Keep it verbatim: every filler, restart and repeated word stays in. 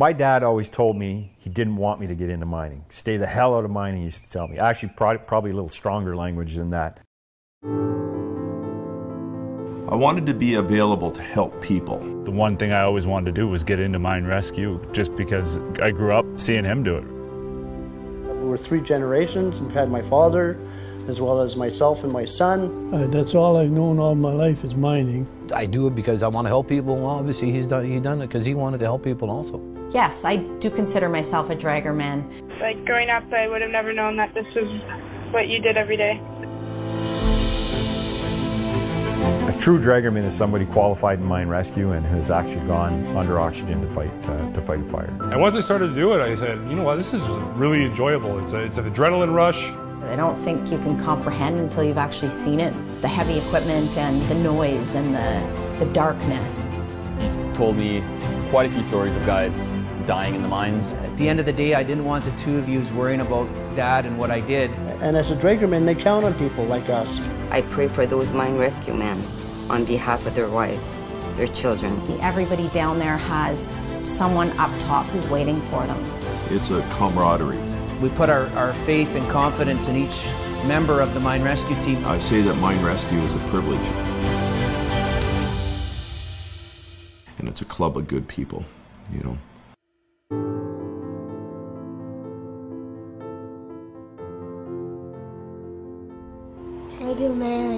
My dad always told me he didn't want me to get into mining. Stay the hell out of mining, he used to tell me. Actually, probably, probably a little stronger language than that. I wanted to be available to help people. The one thing I always wanted to do was get into mine rescue, just because I grew up seeing him do it. We're three generations. We've had my father, as well as myself and my son. Uh, that's all I've known all my life is mining. I do it because I want to help people. Well, obviously, he's done, he's done it because he wanted to help people also. Yes, I do consider myself a dragger man. Like, growing up, I would have never known that this was what you did every day. A true draggerman is somebody qualified in mine rescue and has actually gone under oxygen to fight uh, to fight a fire. And once I started to do it, I said, you know what, this is really enjoyable. It's, a, it's an adrenaline rush. I don't think you can comprehend until you've actually seen it. The heavy equipment and the noise and the, the darkness. He's told me quite a few stories of guys dying in the mines. At the end of the day, I didn't want the two of yous worrying about Dad and what I did. And as a draggerman, they count on people like us. I pray for those mine rescue men on behalf of their wives, their children. Everybody down there has someone up top who's waiting for them. It's a camaraderie. We put our, our faith and confidence in each member of the mine rescue team. I say that mine rescue is a privilege. And it's a club of good people, you know. Dragon Man.